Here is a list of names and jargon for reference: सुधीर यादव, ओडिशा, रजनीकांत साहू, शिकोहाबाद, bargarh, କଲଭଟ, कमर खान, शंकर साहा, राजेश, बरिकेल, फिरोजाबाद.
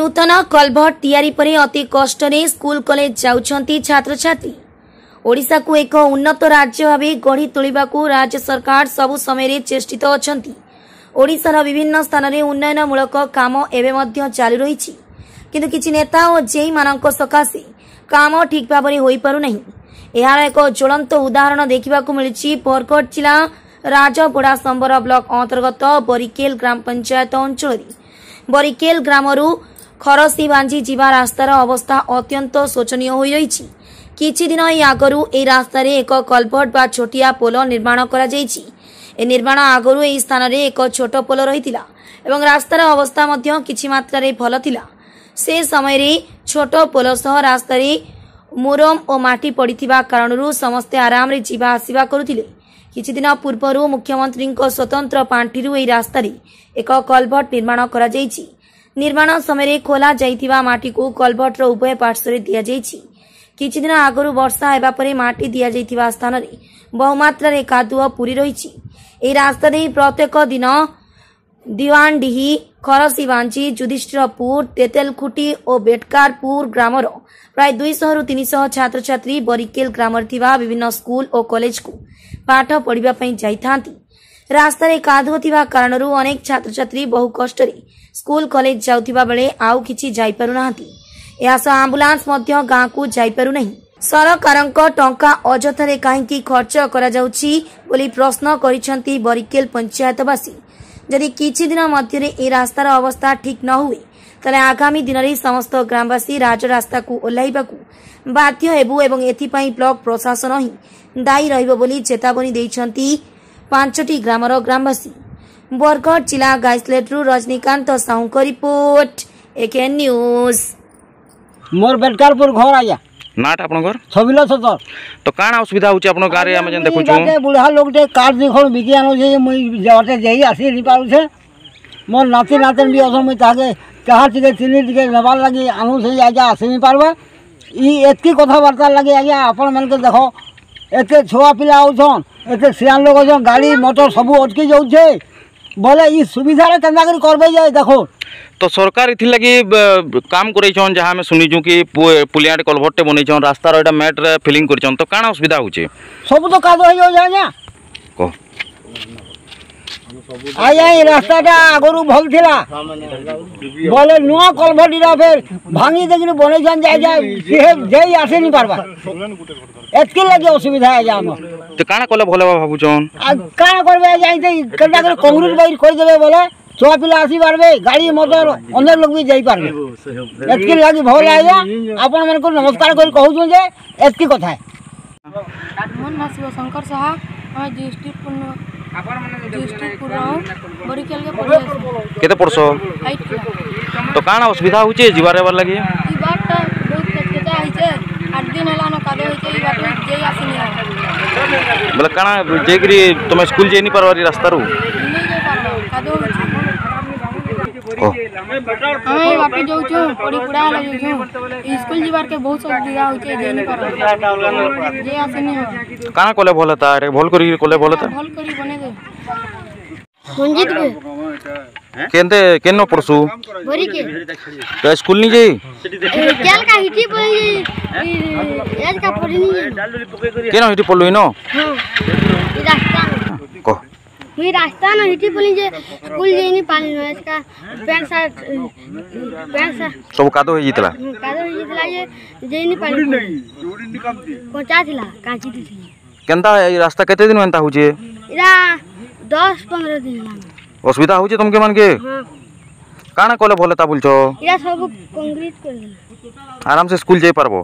नूतन कलभट तैयारी परे अति कष्ट स्कूल कॉलेज जाउछंती छात्र छात्री। ओडिशा को एक उन्नत राज्य भाव गढ़ी तोलिबाकू राज्य सरकार सबु समय चेष्टित अछंती। ओडिशार विभिन्न स्थान में उन्नयनमूलक काम एबे मध्य चालू रही, किंतु किछि नेता और जेई मानक सकाशे काम ठीक भाव में हो पारु नाही। एहार एक ज्वलंत उदाहरण देखा मिली बरगढ़ जिला राजपड़ा संबर ब्लक अंतर्गत बरिकेल ग्राम पंचायत अंचल। बरिकेल ग्रामरू खरसी बांझी जीवा रास्तार अवस्था अत्यंत शोचनीय हो रही। किछि दिन आगुरी ए रास्तार एक कलभट बा छोटिया पोल निर्माण करा जायछि। ए निर्माण आगुरी ए स्थान रे एक छोट पोल रहितिला एवं रास्तार अवस्था मध्य किछि मात्रा रे भल थिला। से समय रे छोट पोल सह रास्तार मुरम और माटी पड़िथिबा कारणरू समस्ते आराम रे जीवा आसीबा करुथिले। किछि दिन पूर्वरू मुख्यमंत्री स्वतंत्र पांठीरू ए रास्तार एक कलभट निर्माण करा जायछि। निर्माण समय खोला जाइथिबा माटी को कलभट उभय पार्श्व दिया जायछि। किछि दिन आगुरी वर्षा हेबा परे माटी दिया जाइथिबा स्थान रे बहुमात्रा रे कादुआ पूरी रहिछि। ए रास्ता रे प्रत्येक दिन दिवानडीही खरसी बांझी जुधिष्ठिरपुर तेतेलखुटी और बेटकारपुर ग्रामर प्राय 200 रु 300 छात्र छात्री बरिकेल ग्रामर थिबा विभिन्न स्कूल और कॉलेज को पाठ पढ़िबा पई जाइथांती। रास्तार कादुआ थिबा कारणरू अनेक छात्र छात्री बहु कष्ट स्कूल कॉलेज जाउथिबा बेले आउ किछि जाई पारु नाहंती। एहास आम्बुलांस मध्य गाँ को जाई पारु नाही। सरकारक टंका अजथारे काहींकी खर्च करा जाउछि बोली प्रश्न करिसंती बरिकेल पंचायतवासी। यदि किछि दिन मध्यरे ए रास्तार अवस्था ठीक न हुए तले आगामी दिन रे समस्त ग्रामवासी राज रास्ता को ओलाइबाकू बाध्य हेबु एवं एथिपई ब्लक प्रशासन ही दायी रहिबो बोली चेतावनी देइछंती 5टी ग्रामर ग्रामवासी। बरगढ़ जिला गाइसलेट्रु रजनीकांत साहू को रिपोर्ट एके न्यूज। मोर बेटकारपुर घर आया नाट आपन घर छबिला सतर तो काना असुविधा होची आपन गारे हम जन देखु छु बुढ़ा लोग दे कार देखन बिगियानो जे मई जवाते जेही आसी नि पाउ छे। मोर नाती नातन भी असो मई तागे चाहा टिके चिनी टिके नबाल लागी आनु से आजा आसी नि पारबा। ई एतकी कथा वार्ता लागी आजा आपन मन के देखो एते छुआ पिला आउछन एते सियान लोग जो गाड़ी मोटर सब अटकी जाउ छे बोले ई सुविधा रे केना कर करबे जाय देखो। तो सरकार इथि लगी काम करै छन जहां में सुनि जु कि पुलियाट कलभट्टे बनै छन रास्ता रोडा मैट रे फिलिंग कर छन तो काना असुविधा होछे सब तो कादो हो जाय जा को आया ई रास्ताटा आगरु भल थिला बोले नुआ कलभटीरा फेर भांगी देखि बनै छन जाय जाय जे जेई आसे नि पारबा एतके लगे असुविधा है जाम। तो काना कोले भले बाबू जन काना करबे जाय ते केना कर कांग्रेस बाहिर कर देबे बोले छुआ पिला आसी पारबे गाड़ी मोटर अन्य लोग भी जाई पारबे एतके लगे भल आया। आपन मन को नमस्कार कर कहू छु जे एतकी कथा है। मोहन मासिव शंकर साहा हम डिस्ट्रिक्ट पुनो आपन मन डिस्ट्रिक्ट पुनो बरिकेल के पड़े केते पड़सो। तो काना असुविधा होचे जीवारे बार लगे ई बात बहुत कष्टता है जे 8 दिन होला न कादो होई ई बात जे आसीनी बोले काना जेकरी तुम स्कूल जे नहीं परवारी रास्ता रो नहीं जे पारो कादो होई वापस जाऊ छु पड़ी पुरा ल जाऊ छु स्कूल जीवार के बहुत सुविधा होई जे नहीं पारो जे आसीनी काना कोले भोलता रे भोल करी कोले भोलता भोल करी बने दे मंजित के केंदे केनो परसु बोरी के तो स्कूल नहीं जाई केल का हिटी बोली एज का पड़ी नहीं केनो हिटी पड़लोई नो ई रास्ता को ई रास्ता न हिटी बोली जे स्कूल जे नहीं पाली नो इसका पैसा सब कादो हो जीतला ये जे नहीं पाली जोड़ी नहीं काम थी पहुंचा थिला काची थी केंदा ई रास्ता केते दिन होता होजे इरा 10-15 दिन असुविधा होचे तुमके मन के काना कोले भोलता बोलछो या सब कंक्रीट कर आराम से स्कूल जाई परबो।